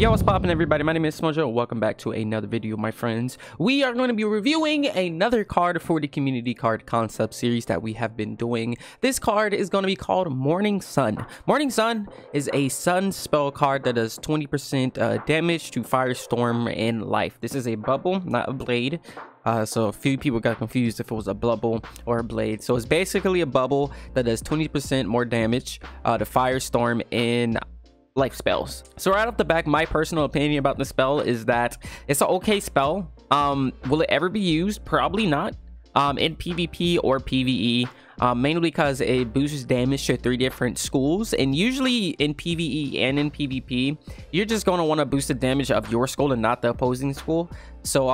Yo, what's poppin', everybody? My name is Smojo. Welcome back to another video, my friends. We are going to be reviewing another card for the Community Card Concept Series that we have been doing. This card is going to be called Morning Sun. Morning Sun is a sun spell card that does 20% damage to Firestorm and life. This is a bubble, not a blade. So a few people got confused if it was a bubble or a blade. So it's basically a bubble that does 20% more damage to Firestorm and life spells. So right off the back, my personal opinion about the spell is that it's an okay spell. Will it ever be used? Probably not in PvP or PvE, mainly because it boosts damage to 3 different schools, and usually in PvE and in PvP you're just going to want to boost the damage of your school and not the opposing school. So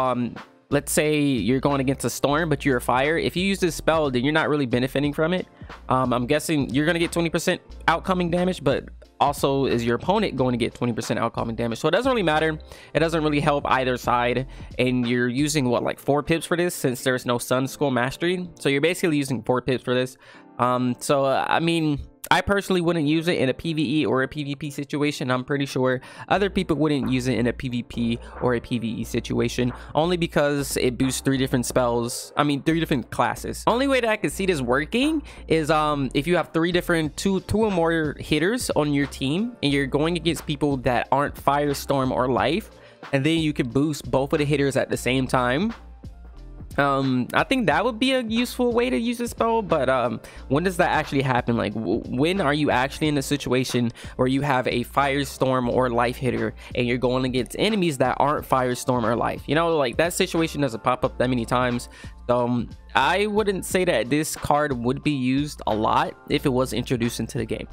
let's say you're going against a storm but you're a fire. If you use this spell, then you're not really benefiting from it. I'm guessing you're going to get 20% outcoming damage, but also is your opponent going to get 20% outcoming damage? So it doesn't really matter. It doesn't really help either side. And you're using what, like 4 pips for this, since there's no sun school mastery. So you're basically using 4 pips for this. I mean, I personally wouldn't use it in a PvE or a PvP situation. I'm pretty sure other people wouldn't use it in a PvP or a PvE situation, only because it boosts 3 different spells. I mean, 3 different classes. Only way that I could see this working is if you have 3 different, two or more hitters on your team, and you're going against people that aren't Firestorm or life, and then you could boost both of the hitters at the same time. I think that would be a useful way to use this spell, but when does that actually happen? Like, when are you actually in a situation where you have a Firestorm or life hitter and you're going against enemies that aren't Firestorm or life? You know, like, that situation doesn't pop up that many times. I wouldn't say that this card would be used a lot if it was introduced into the game.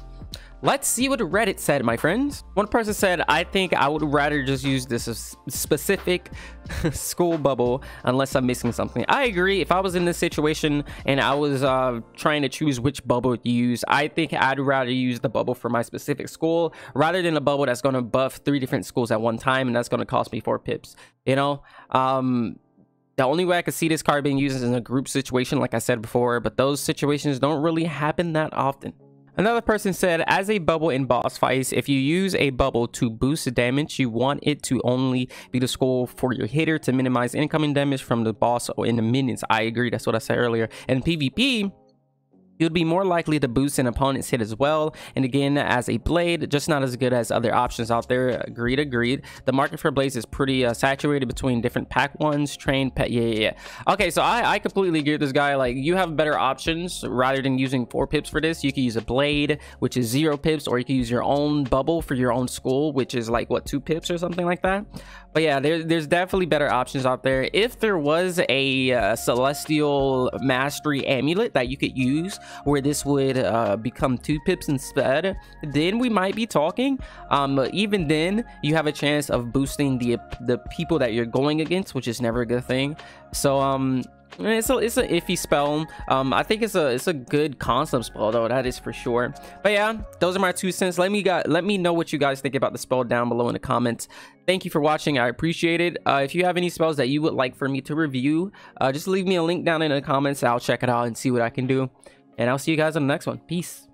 Let's see what Reddit said, my friends. One person said, I think I would rather just use this specific school bubble unless I'm missing something. I agree. If I was in this situation and I was trying to choose which bubble to use, I think I'd rather use the bubble for my specific school rather than a bubble that's going to buff 3 different schools at one time, and that's going to cost me 4 pips, you know. The only way I could see this card being used is in a group situation, like I said before, but those situations don't really happen that often. Another person said, as a bubble in boss fights, if you use a bubble to boost the damage, you want it to only be the school for your hitter to minimize incoming damage from the boss or in the minions. I agree. That's what I said earlier. And PvP, you'd be more likely to boost an opponent's hit as well. And again, as a blade, just not as good as other options out there. Agreed, agreed. The market for blades is pretty saturated between different pack ones, train, pet. Yeah. Okay, so I completely agree with this guy. Like, you have better options rather than using 4 pips for this. You could use a blade, which is 0 pips, or you could use your own bubble for your own school, which is like, what, 2 pips or something like that. But yeah, there's definitely better options out there. If there was a Celestial Mastery Amulet that you could use, where this would become 2 pips instead, then we might be talking. Even then, you have a chance of boosting the people that you're going against, which is never a good thing. So it's an iffy spell. I think it's a good concept spell, though, that is for sure. But yeah, those are my 2 cents. Let me know what you guys think about the spell down below in the comments. Thank you for watching. I appreciate it. If you have any spells that you would like for me to review, just leave me a link down in the comments. I'll check it out and see what I can do. And I'll see you guys on the next one. Peace.